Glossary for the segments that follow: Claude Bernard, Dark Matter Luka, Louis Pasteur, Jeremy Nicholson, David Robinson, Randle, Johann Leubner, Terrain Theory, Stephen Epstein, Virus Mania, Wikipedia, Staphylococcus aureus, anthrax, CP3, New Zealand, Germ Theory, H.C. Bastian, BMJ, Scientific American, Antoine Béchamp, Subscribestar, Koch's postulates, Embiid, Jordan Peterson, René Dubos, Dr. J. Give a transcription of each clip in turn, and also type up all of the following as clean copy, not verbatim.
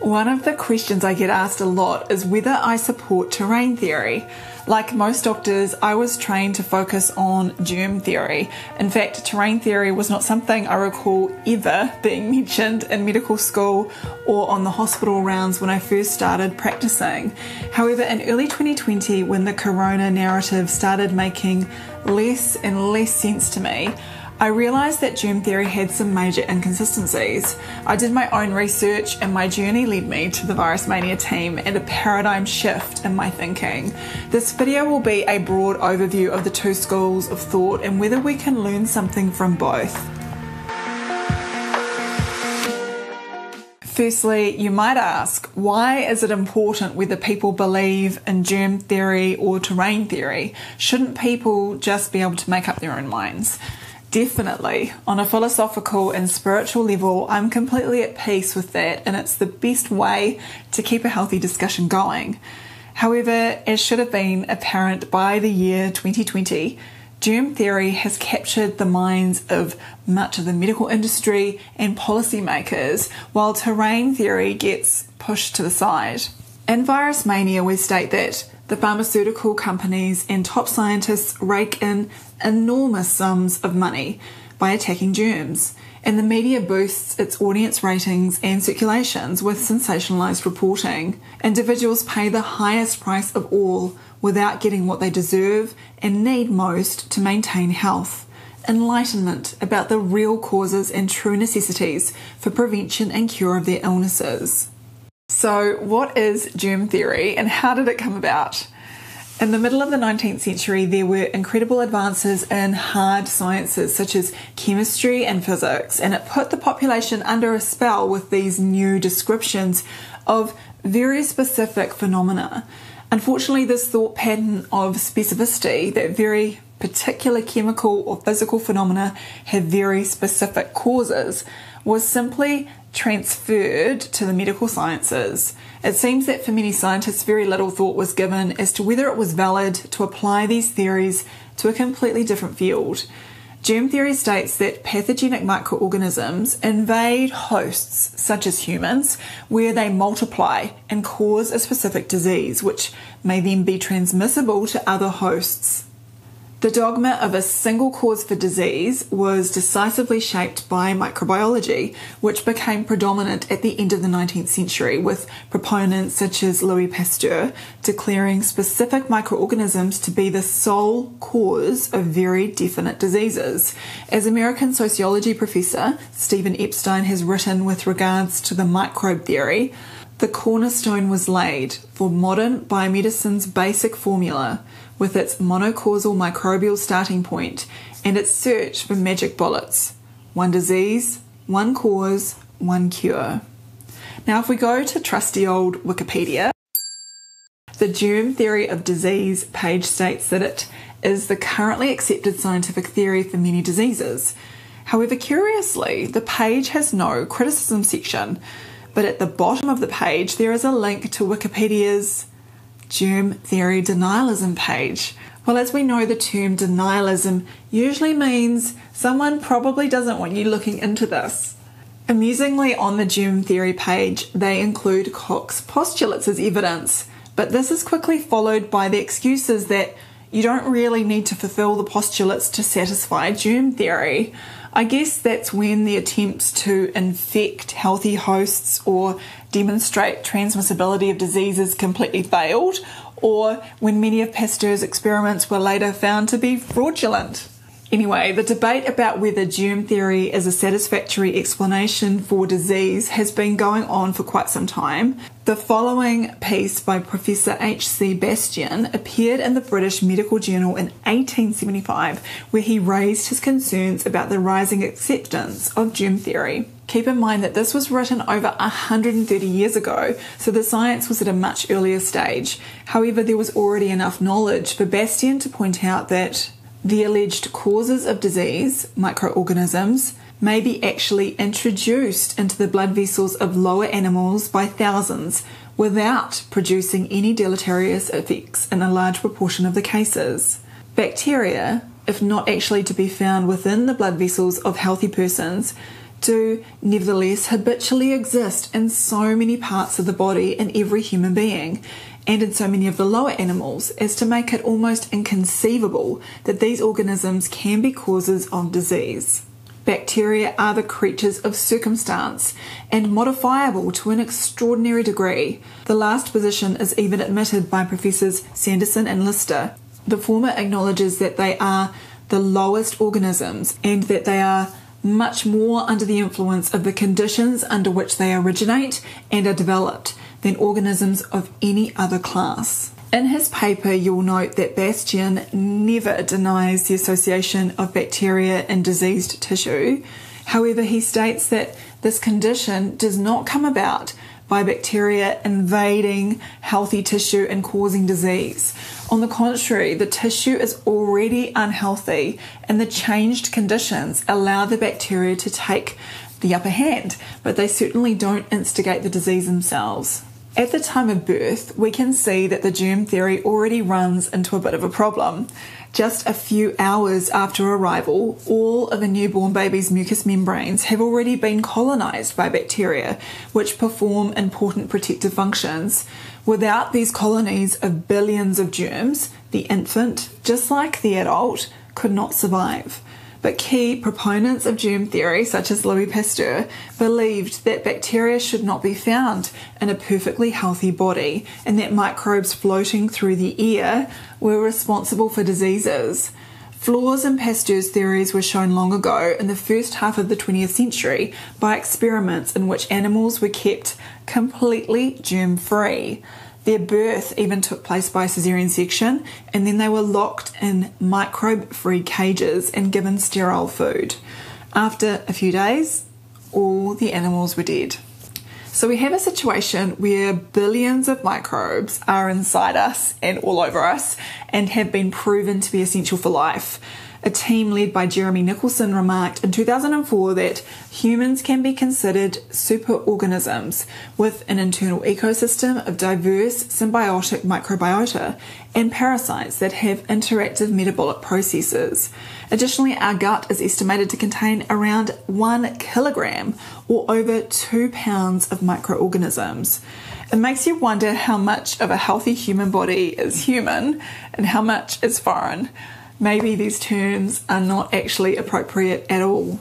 One of the questions I get asked a lot is whether I support terrain theory. Like most doctors, I was trained to focus on germ theory. In fact, terrain theory was not something I recall ever being mentioned in medical school or on the hospital rounds when I first started practicing. However, in early 2020, when the corona narrative started making less and less sense to me, I realised that germ theory had some major inconsistencies. I did my own research and my journey led me to the Virus Mania team and a paradigm shift in my thinking. This video will be a broad overview of the two schools of thought and whether we can learn something from both. Firstly, you might ask, why is it important whether people believe in germ theory or terrain theory? Shouldn't people just be able to make up their own minds? Definitely. On a philosophical and spiritual level, I'm completely at peace with that, and it's the best way to keep a healthy discussion going. However, as should have been apparent by the year 2020, germ theory has captured the minds of much of the medical industry and policymakers, while terrain theory gets pushed to the side. In Virus Mania, we state that the pharmaceutical companies and top scientists rake in enormous sums of money by attacking germs, and the media boosts its audience ratings and circulations with sensationalized reporting. Individuals pay the highest price of all without getting what they deserve and need most to maintain health. Enlightenment about the real causes and true necessities for prevention and cure of their illnesses. So, what is germ theory and how did it come about? In the middle of the 19th century, there were incredible advances in hard sciences such as chemistry and physics, and it put the population under a spell with these new descriptions of very specific phenomena. Unfortunately, this thought pattern of specificity, that very particular chemical or physical phenomena have very specific causes, was simply transferred to the medical sciences. It seems that for many scientists, very little thought was given as to whether it was valid to apply these theories to a completely different field. Germ theory states that pathogenic microorganisms invade hosts such as humans, where they multiply and cause a specific disease, which may then be transmissible to other hosts. The dogma of a single cause for disease was decisively shaped by microbiology, which became predominant at the end of the 19th century, with proponents such as Louis Pasteur declaring specific microorganisms to be the sole cause of very definite diseases. As American sociology professor Stephen Epstein has written with regards to the microbe theory, the cornerstone was laid for modern biomedicine's basic formula, with its monocausal microbial starting point and its search for magic bullets. One disease, one cause, one cure. Now, if we go to trusty old Wikipedia, the germ theory of disease page states that it is the currently accepted scientific theory for many diseases. However, curiously, the page has no criticism section, but at the bottom of the page there is a link to Wikipedia's germ theory denialism page. Well, as we know, the term denialism usually means someone probably doesn't want you looking into this. Amusingly, on the germ theory page, they include Koch's postulates as evidence, but this is quickly followed by the excuses that you don't really need to fulfill the postulates to satisfy germ theory. I guess that's when the attempts to infect healthy hosts or demonstrate transmissibility of diseases completely failed, or when many of Pasteur's experiments were later found to be fraudulent. Anyway, the debate about whether germ theory is a satisfactory explanation for disease has been going on for quite some time. The following piece by Professor H.C. Bastian appeared in the British Medical Journal in 1875, where he raised his concerns about the rising acceptance of germ theory. Keep in mind that this was written over 130 years ago, so the science was at a much earlier stage. However, there was already enough knowledge for Bastian to point out that the alleged causes of disease, microorganisms, may be actually introduced into the blood vessels of lower animals by thousands without producing any deleterious effects in a large proportion of the cases. Bacteria, if not actually to be found within the blood vessels of healthy persons, do nevertheless habitually exist in so many parts of the body in every human being and in so many of the lower animals as to make it almost inconceivable that these organisms can be causes of disease. Bacteria are the creatures of circumstance and modifiable to an extraordinary degree. The last position is even admitted by Professors Sanderson and Lister. The former acknowledges that they are the lowest organisms and that they are much more under the influence of the conditions under which they originate and are developed than organisms of any other class. In his paper, you'll note that Bastian never denies the association of bacteria in diseased tissue. However, he states that this condition does not come about by bacteria invading healthy tissue and causing disease. On the contrary, the tissue is already unhealthy, and the changed conditions allow the bacteria to take the upper hand, but they certainly don't instigate the disease themselves. At the time of birth, we can see that the germ theory already runs into a bit of a problem. Just a few hours after arrival, all of a newborn baby's mucous membranes have already been colonized by bacteria, which perform important protective functions. Without these colonies of billions of germs, the infant, just like the adult, could not survive. But key proponents of germ theory, such as Louis Pasteur, believed that bacteria should not be found in a perfectly healthy body and that microbes floating through the air were responsible for diseases. Flaws in Pasteur's theories were shown long ago in the first half of the 20th century by experiments in which animals were kept completely germ-free. Their birth even took place by caesarean section, and then they were locked in microbe-free cages and given sterile food. After a few days, all the animals were dead. So we have a situation where billions of microbes are inside us and all over us and have been proven to be essential for life. A team led by Jeremy Nicholson remarked in 2004 that humans can be considered superorganisms with an internal ecosystem of diverse symbiotic microbiota and parasites that have interactive metabolic processes. Additionally, our gut is estimated to contain around 1 kilogram or over 2 pounds of microorganisms. It makes you wonder how much of a healthy human body is human and how much is foreign. Maybe these terms are not actually appropriate at all.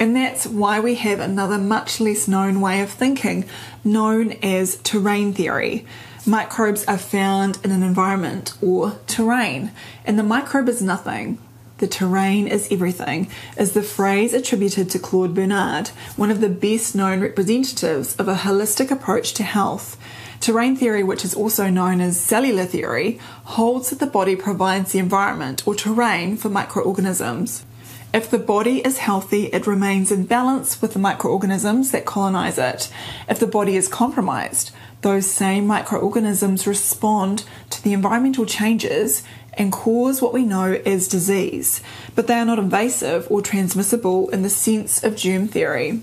And that's why we have another much less known way of thinking, known as terrain theory. Microbes are found in an environment or terrain, and the microbe is nothing. The terrain is everything, is the phrase attributed to Claude Bernard, one of the best known representatives of a holistic approach to health. Terrain theory, which is also known as cellular theory, holds that the body provides the environment or terrain for microorganisms. If the body is healthy, it remains in balance with the microorganisms that colonize it. If the body is compromised, those same microorganisms respond to the environmental changes and cause what we know as disease, but they are not invasive or transmissible in the sense of germ theory.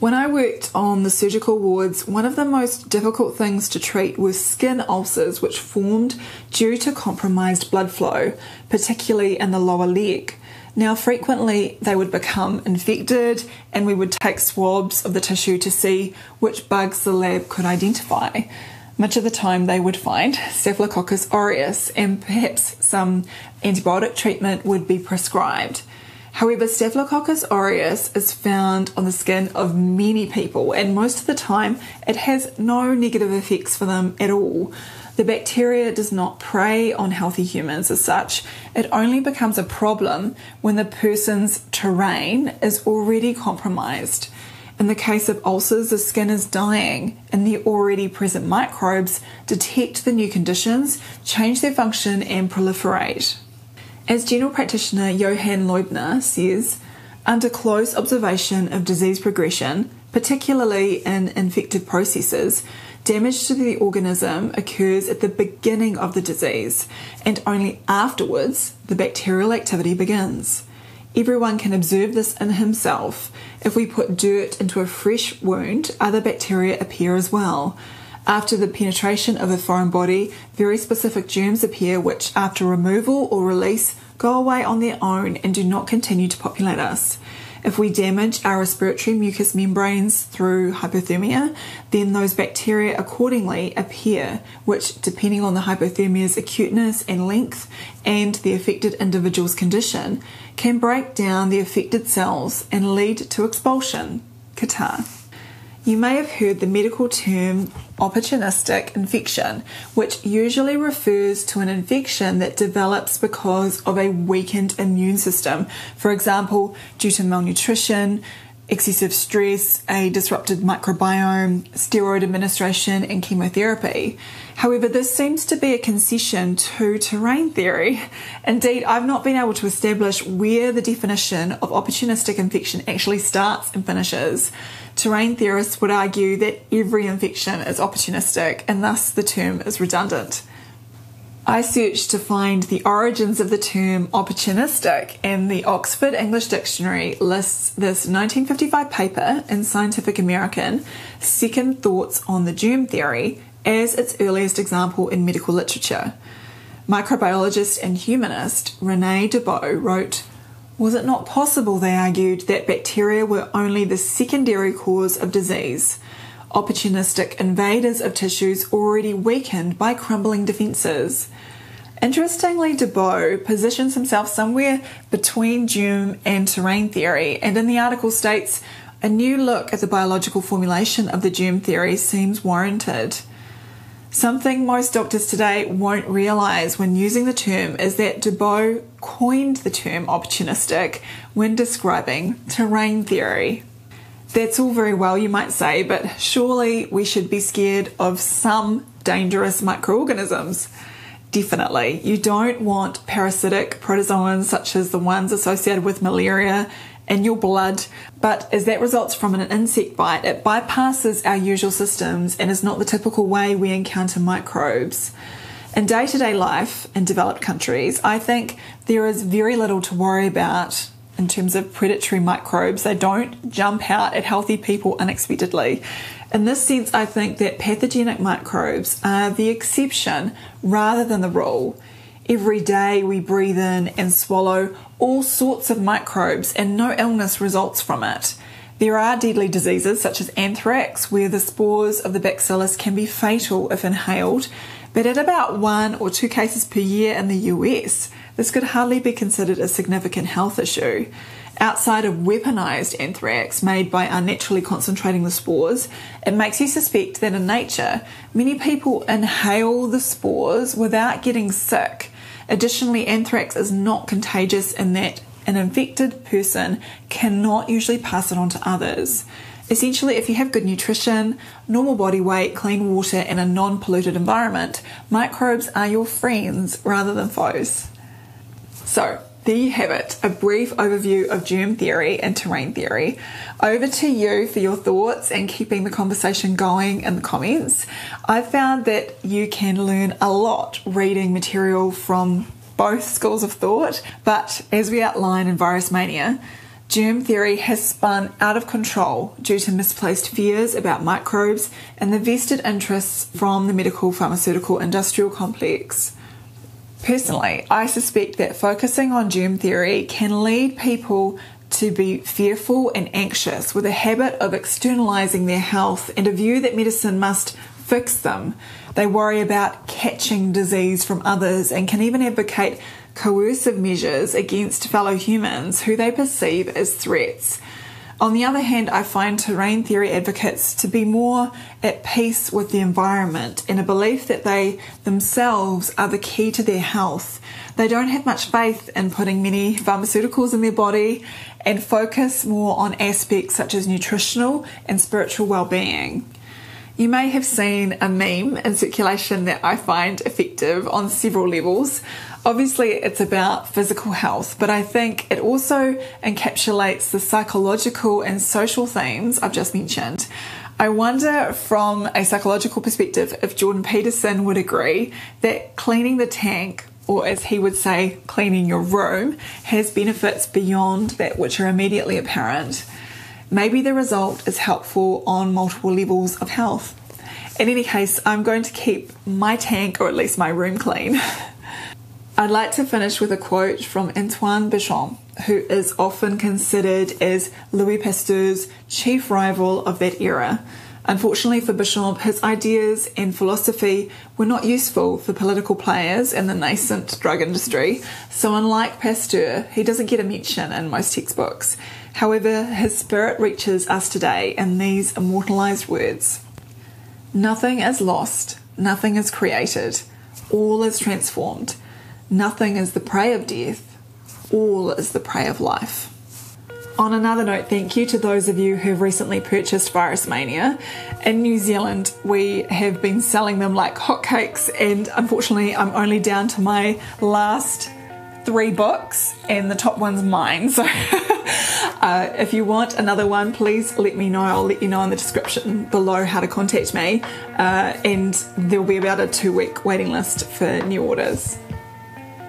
When I worked on the surgical wards, one of the most difficult things to treat were skin ulcers which formed due to compromised blood flow, particularly in the lower leg. Now, frequently they would become infected and we would take swabs of the tissue to see which bugs the lab could identify. Much of the time they would find Staphylococcus aureus, and perhaps some antibiotic treatment would be prescribed. However, Staphylococcus aureus is found on the skin of many people, and most of the time it has no negative effects for them at all. The bacteria does not prey on healthy humans as such. It only becomes a problem when the person's terrain is already compromised. In the case of ulcers, the skin is dying, and the already present microbes detect the new conditions, change their function, and proliferate. As general practitioner Johann Leubner says, under close observation of disease progression, particularly in infected processes, damage to the organism occurs at the beginning of the disease, and only afterwards the bacterial activity begins. Everyone can observe this in himself. If we put dirt into a fresh wound, other bacteria appear as well. After the penetration of a foreign body, very specific germs appear which, after removal or release, go away on their own and do not continue to populate us. If we damage our respiratory mucous membranes through hypothermia, then those bacteria accordingly appear, which, depending on the hypothermia's acuteness and length and the affected individual's condition, can break down the affected cells and lead to expulsion, catarrh. You may have heard the medical term opportunistic infection, which usually refers to an infection that develops because of a weakened immune system, for example, due to malnutrition, excessive stress, a disrupted microbiome, steroid administration, and chemotherapy. However, this seems to be a concession to terrain theory. Indeed, I've not been able to establish where the definition of opportunistic infection actually starts and finishes. Terrain theorists would argue that every infection is opportunistic, and thus the term is redundant. I searched to find the origins of the term opportunistic, and the Oxford English Dictionary lists this 1955 paper in Scientific American, Second Thoughts on the Germ Theory, as its earliest example in medical literature. Microbiologist and humanist René Dubos wrote, "Was it not possible, they argued, that bacteria were only the secondary cause of disease? Opportunistic invaders of tissues already weakened by crumbling defences." Interestingly, Dubos positions himself somewhere between germ and terrain theory, and in the article states, "A new look at the biological formulation of the germ theory seems warranted." Something most doctors today won't realise when using the term is that Dubos coined the term opportunistic when describing terrain theory. That's all very well, you might say, but surely we should be scared of some dangerous microorganisms. Definitely. You don't want parasitic protozoans such as the ones associated with malaria in your blood, but as that results from an insect bite, it bypasses our usual systems and is not the typical way we encounter microbes. In day-to-day life in developed countries, I think there is very little to worry about in terms of predatory microbes. They don't jump out at healthy people unexpectedly. In this sense, I think that pathogenic microbes are the exception rather than the rule. Every day we breathe in and swallow all sorts of microbes and no illness results from it. There are deadly diseases such as anthrax where the spores of the bacillus can be fatal if inhaled, but at about 1 or 2 cases per year in the US, this could hardly be considered a significant health issue. Outside of weaponized anthrax made by unnaturally concentrating the spores, it makes you suspect that in nature, many people inhale the spores without getting sick. Additionally, anthrax is not contagious in that an infected person cannot usually pass it on to others. Essentially, if you have good nutrition, normal body weight, clean water, and a non-polluted environment, microbes are your friends rather than foes. So, there you have it, a brief overview of germ theory and terrain theory. Over to you for your thoughts and keeping the conversation going in the comments. I found that you can learn a lot reading material from both schools of thought, but as we outline in Virus Mania, germ theory has spun out of control due to misplaced fears about microbes and the vested interests from the medical, pharmaceutical, industrial complex. Personally, I suspect that focusing on germ theory can lead people to be fearful and anxious with a habit of externalizing their health and a view that medicine must fix them. They worry about catching disease from others and can even advocate coercive measures against fellow humans who they perceive as threats. On the other hand, I find terrain theory advocates to be more at peace with the environment and a belief that they themselves are the key to their health. They don't have much faith in putting many pharmaceuticals in their body and focus more on aspects such as nutritional and spiritual well-being. You may have seen a meme in circulation that I find effective on several levels. Obviously, it's about physical health, but I think it also encapsulates the psychological and social themes I've just mentioned. I wonder from a psychological perspective if Jordan Peterson would agree that cleaning the tank, or as he would say, cleaning your room, has benefits beyond that which are immediately apparent. Maybe the result is helpful on multiple levels of health. In any case, I'm going to keep my tank, or at least my room, clean. I'd like to finish with a quote from Antoine Béchamp, who is often considered as Louis Pasteur's chief rival of that era. Unfortunately for Béchamp, his ideas and philosophy were not useful for political players in the nascent drug industry, so unlike Pasteur, he doesn't get a mention in most textbooks. However, his spirit reaches us today in these immortalized words. Nothing is lost, nothing is created, all is transformed. Nothing is the prey of death, all is the prey of life. On another note, thank you to those of you who have recently purchased Virus Mania. In New Zealand, we have been selling them like hotcakes, and unfortunately, I'm only down to my last 3 books, and the top one's mine. So if you want another one, please let me know. I'll let you know in the description below how to contact me, and there'll be about a 2-week waiting list for new orders.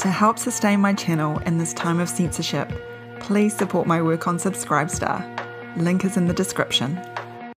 To help sustain my channel in this time of censorship, please support my work on Subscribestar. Link is in the description.